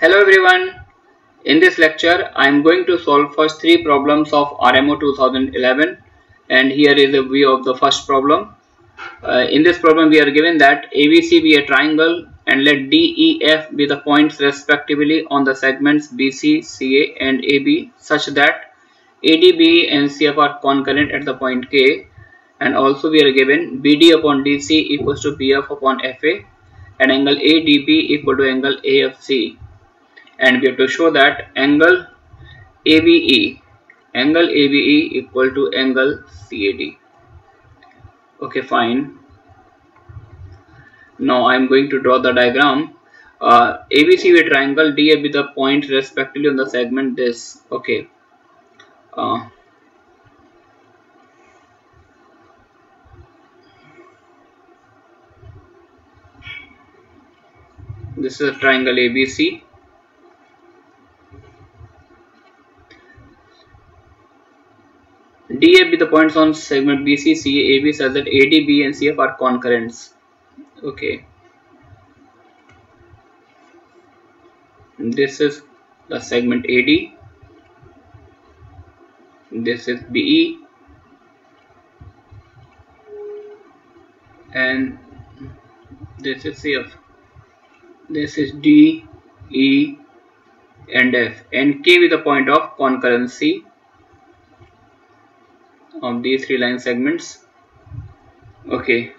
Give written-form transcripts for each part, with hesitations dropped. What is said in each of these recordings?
Hello everyone, in this lecture I am going to solve first three problems of RMO 2011, and here is a view of the first problem. In this problem we are given that ABC be a triangle and let DEF be the points respectively on the segments BC, CA and AB such that ADB and CF are concurrent at the point K, and also we are given BD upon DC equals to BF upon FA and angle ADB equal to angle AFC. And we have to show that angle ABE equal to angle CAD. Okay, fine. Now I am going to draw the diagram. ABC with triangle, DF with the points respectively on the segment this. Okay. This is a triangle ABC. DF be the points on segment BC, CA, AB such that ADB and CF are concurrents. Okay. This is the segment AD. This is BE. And this is CF. This is D, E and F. And K with the point of concurrency of these three line segments. Okay,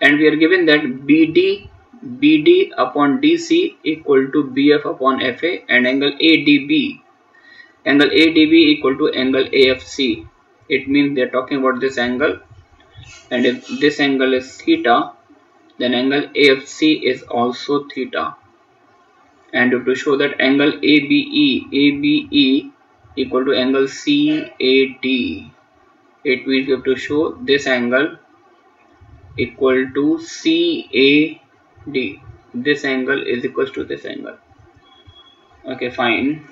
and we are given that BD upon DC equal to BF upon FA and angle ADB equal to angle AFC. It means they are talking about this angle, and if this angle is theta, then angle AFC is also theta, and you have to show that angle ABE equal to angle CAD. It will have to show this angle equal to CAD. This angle is equals to this angle. Okay, fine.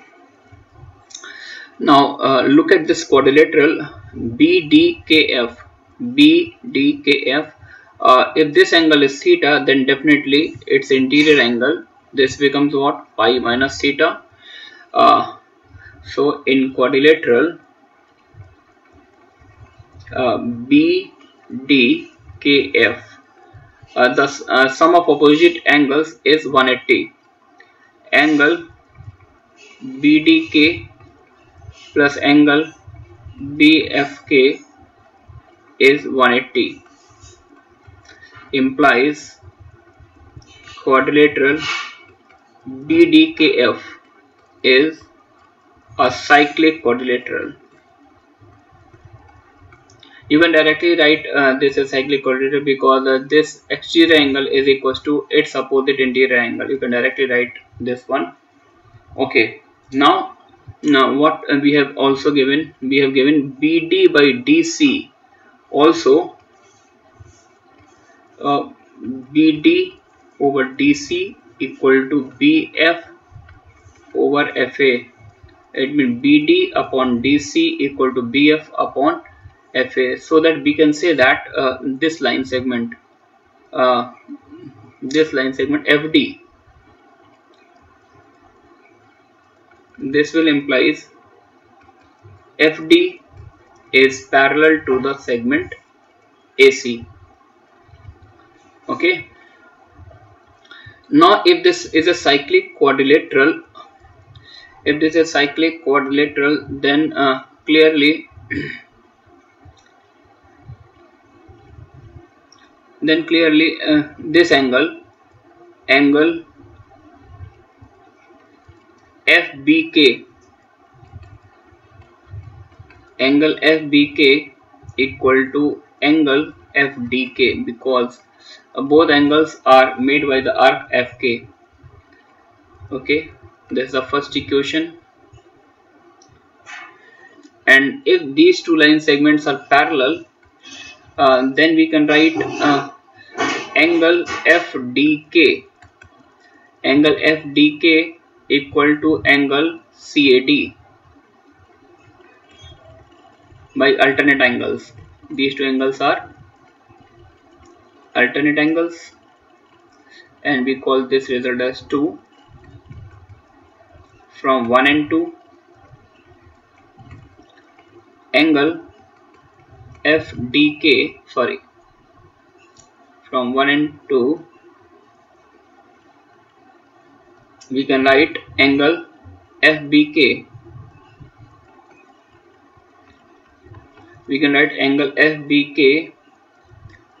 Now look at this quadrilateral BDKF. If this angle is theta, then definitely its interior angle, this becomes what? Pi minus theta. So in quadrilateral BDKF, the sum of opposite angles is 180. Angle BDK plus angle BFK is 180, implies quadrilateral BDKF is a cyclic quadrilateral. You can directly write this is cyclic quadrilateral because this exterior angle is equals to its opposite interior angle. You can directly write this one. Okay. Now what we have also given, we have given BD by DC. Also BD over DC equal to BF over FA. It means BD upon DC equal to BF upon FA, so that we can say that this line segment FD, this will implies FD is parallel to the segment AC. Okay, now if this is a cyclic quadrilateral, then clearly this angle FBK, equal to angle FDK, because both angles are made by the arc FK. Okay, this is the first equation. And if these two line segments are parallel, then we can write angle FDK equal to angle CAD by alternate angles. These two angles are alternate angles, and we call this result as 2 from 1 and 2, angle FDK, sorry, from 1 and 2, we can write angle FBK. We can write angle FBK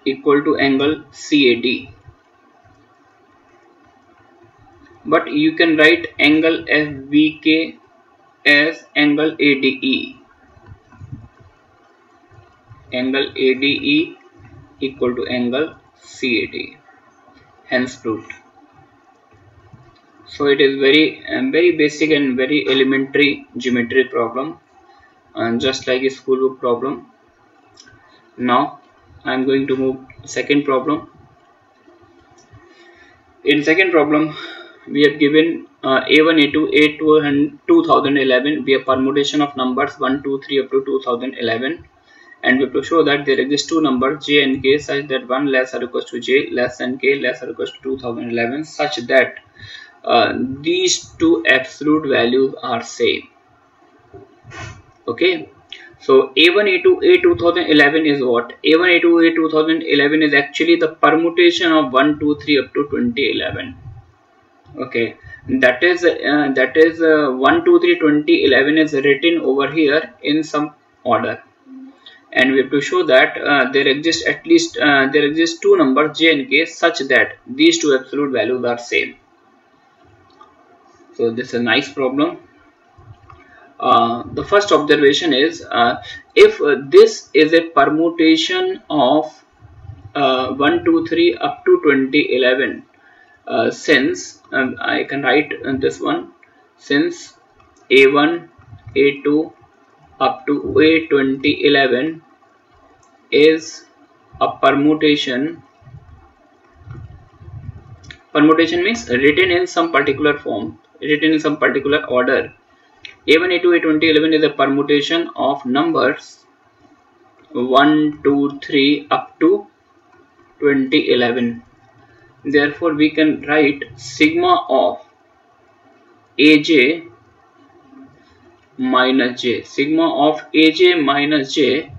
equal to angle CAD. But you can write angle FBK as angle ADE. Angle ADE equal to angle CAD. Hence proved. So it is very basic and very elementary geometry problem, and just like a schoolbook problem. Now I am going to move second problem. In second problem, we have given a1, a2, a2 and 2011. We have permutation of numbers 1, 2, 3 up to 2011, and we have to show that there exist two numbers j and k such that one less or equals to j, less than k, less or equals to 2011, such that these two absolute values are same. Okay, so a1, a2, a2011 is what? a1, a2, a2011 is actually the permutation of 1, 2, 3 up to 2011. Okay, that is 1, 2, 3, 2011 is written over here in some order, and we have to show that there exist two numbers j and k such that these two absolute values are same. So this is a nice problem. The first observation is if this is a permutation of 1, 2, 3 up to 2011, since I can write this one, since a1, a2 up to a2011 is a permutation means written in some particular form, written in some particular order. A1, a2, a2011 is a permutation of numbers 1, 2, 3 up to 2011. Therefore, we can write sigma of Aj minus j. Sigma of Aj minus j,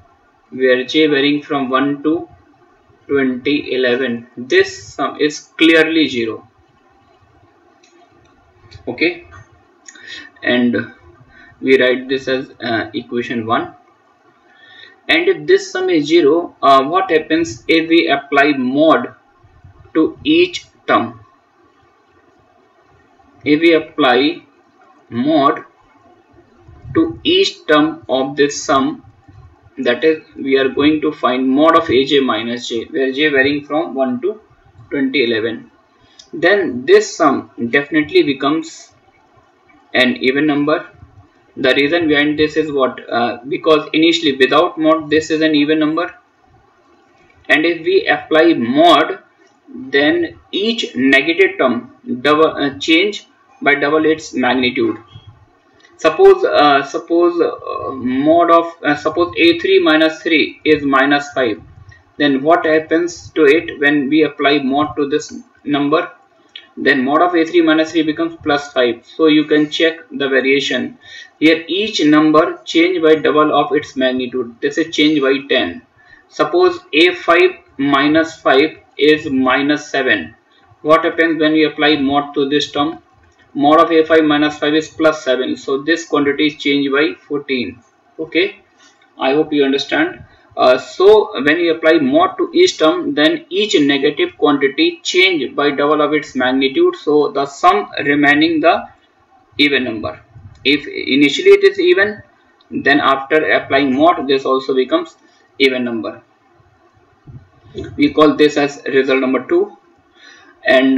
where j varying from 1 to 2011. This sum is clearly 0. Okay. And we write this as equation 1. And if this sum is 0, what happens if we apply mod to each term? If we apply mod to each term of this sum, that is, we are going to find mod of Aj minus j, where j varying from 1 to 2011. Then this sum definitely becomes an even number. The reason behind this is what? Because initially without mod this is an even number, and if we apply mod, then each negative term change by double its magnitude. Suppose a3 minus 3 is minus 5, then what happens to it when we apply mod to this number? Then mod of a3 minus 3 becomes plus 5. So you can check the variation here. Each number changed by double of its magnitude. This is changed by 10. Suppose a5 minus 5 is minus 7. What happens when we apply mod to this term? Mod of a5 minus 5 is plus 7. So this quantity is changed by 14. Okay, I hope you understand. So when we apply mod to each term, then each negative quantity changed by double of its magnitude. So the sum remaining the even number. If initially it is even, then after applying mod this also becomes even number. We call this as result number 2. And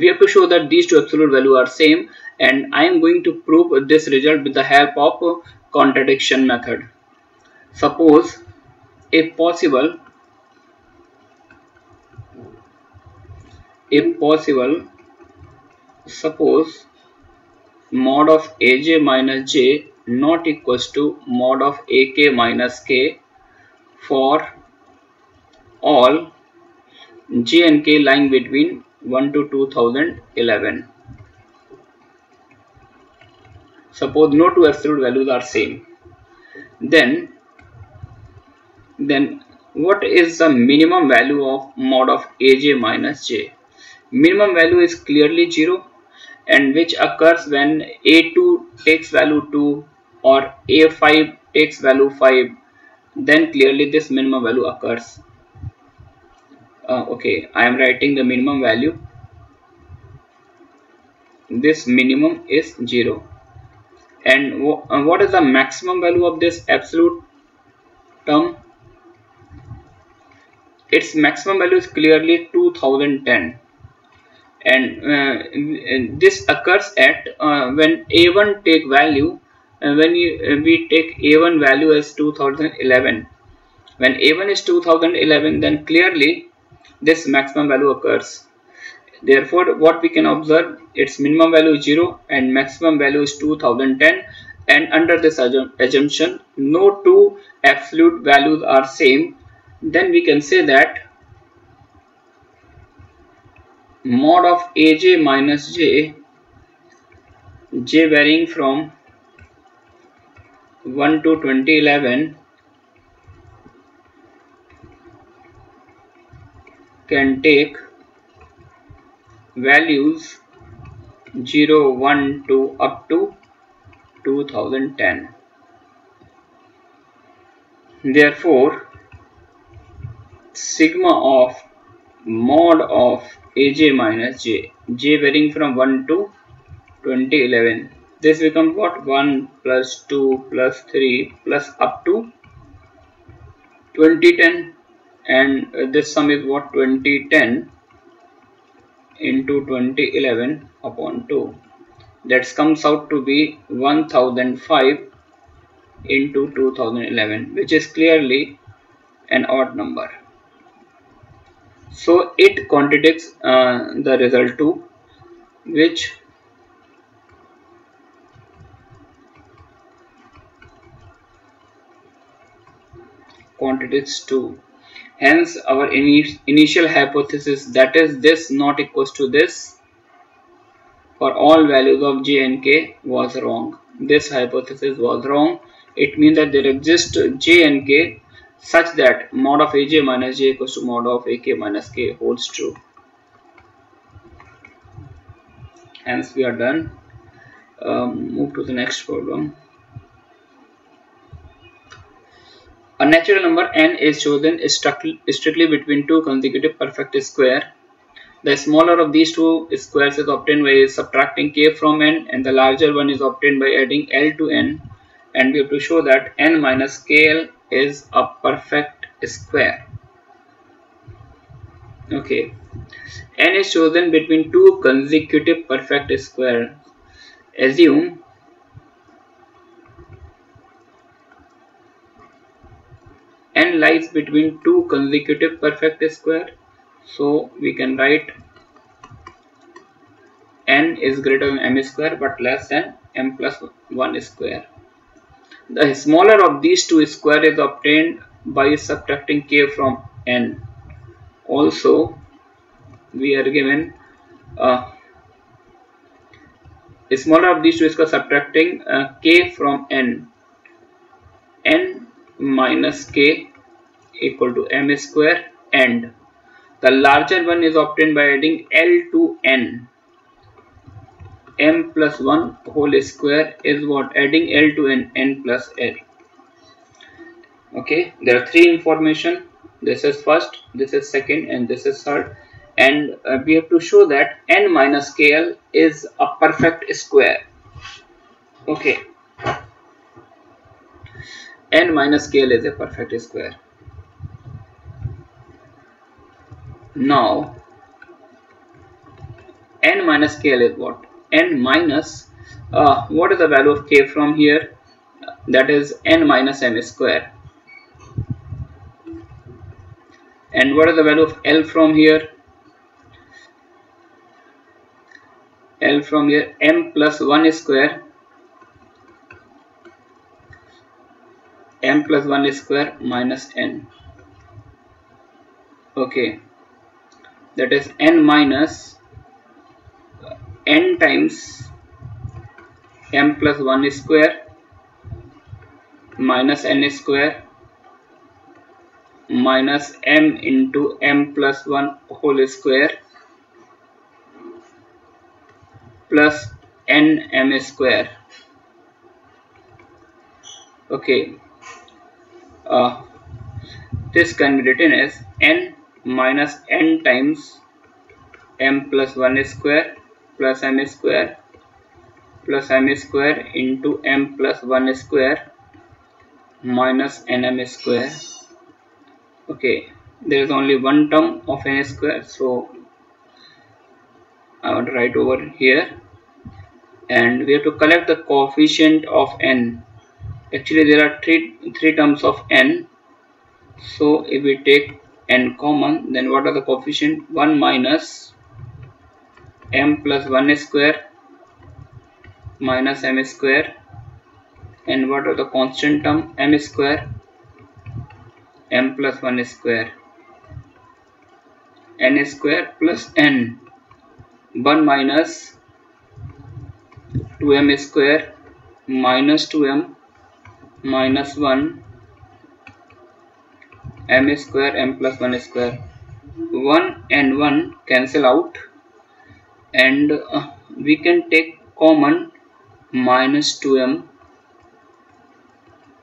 we have to show that these two absolute values are same, and I am going to prove this result with the help of contradiction method. Suppose, if possible, suppose mod of Aj minus j not equals to mod of Ak minus k for all j and k lying between 1 to 2011. Suppose no two absolute values are same, then what is the minimum value of mod of Aj minus j? Minimum value is clearly 0, and which occurs when a2 takes value 2 or a5 takes value 5, then clearly this minimum value occurs. Okay, I am writing the minimum value. This minimum is 0. And what is the maximum value of this absolute term? Its maximum value is clearly 2010, and this occurs at when a1 take value, we take a1 value as 2011. When a1 is 2011, then clearly this maximum value occurs. Therefore, what we can observe, its minimum value is 0 and maximum value is 2010, and under this assumption no two absolute values are same, then we can say that mod of Aj minus j, j varying from 1 to 2011, can take values 0, 1, 2 up to 2010. Therefore, sigma of mod of Aj minus j, j varying from 1 to 2011, this becomes what? 1 plus 2 plus 3 plus up to 2010, and this sum is what? 2010 into 2011 upon 2, that comes out to be 1005 into 2011, which is clearly an odd number. So it contradicts the result 2, which contradicts 2. Hence our initial hypothesis, that is this not equals to this for all values of j and k, was wrong. This hypothesis was wrong. It means that there exist j and k such that mod of Aj minus j equals to mod of Ak minus k holds true. Hence we are done. Move to the next problem. A natural number n is chosen strictly between two consecutive perfect squares. The smaller of these two squares is obtained by subtracting k from n, and the larger one is obtained by adding l to n, and we have to show that n minus kl is a perfect square. Okay, n is chosen between two consecutive perfect squares. Assume n lies between two consecutive perfect square, so we can write n is greater than m square but less than m plus 1 square. The smaller of these two square is obtained by subtracting k from n. Also we are given smaller of these two square subtracting k from n, n minus k equal to m square, and the larger one is obtained by adding l to n. m plus 1 whole square is what? Adding l to n, n plus l. Okay, there are three information. This is first, this is second, and this is third, and we have to show that n minus kl is a perfect square. Okay, n minus kl is a perfect square. Now n minus kl is what? N minus what is the value of k from here? That is n minus m square. And what is the value of l from here? L from here, m plus 1 square, m plus 1 square minus n. Okay, that is n minus n times m plus 1 square minus n square minus m into m plus 1 whole square plus n m square. Okay, this can be written as n minus n times m plus 1 square plus m square plus m square into m plus 1 square minus nm square. Okay, there is only one term of n square, so I would write over here, and we have to collect the coefficient of n. Actually there are three terms of n, so if we take n common, then what are the coefficient? 1 minus m plus 1 square minus m square, and what are the constant term? M square, m plus 1 square, n square plus n. 1 minus 2m square minus 2m minus 1 m square m plus 1 square. 1 and 1 cancel out, and we can take common minus 2m,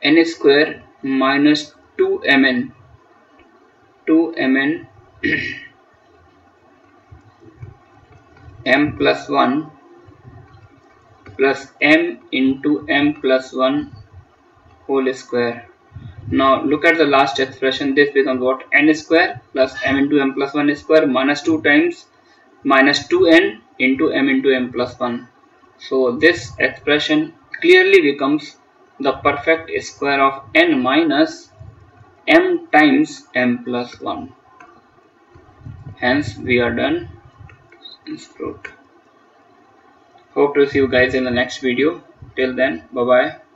n square minus 2mn, 2mn m plus 1 plus m into m plus 1 whole square. Now look at the last expression. This becomes what? N square plus m into m plus 1 square minus 2 times minus 2n into m plus 1. So this expression clearly becomes the perfect square of n minus m times m plus 1. Hence we are done. Hope to see you guys in the next video. Till then, bye bye.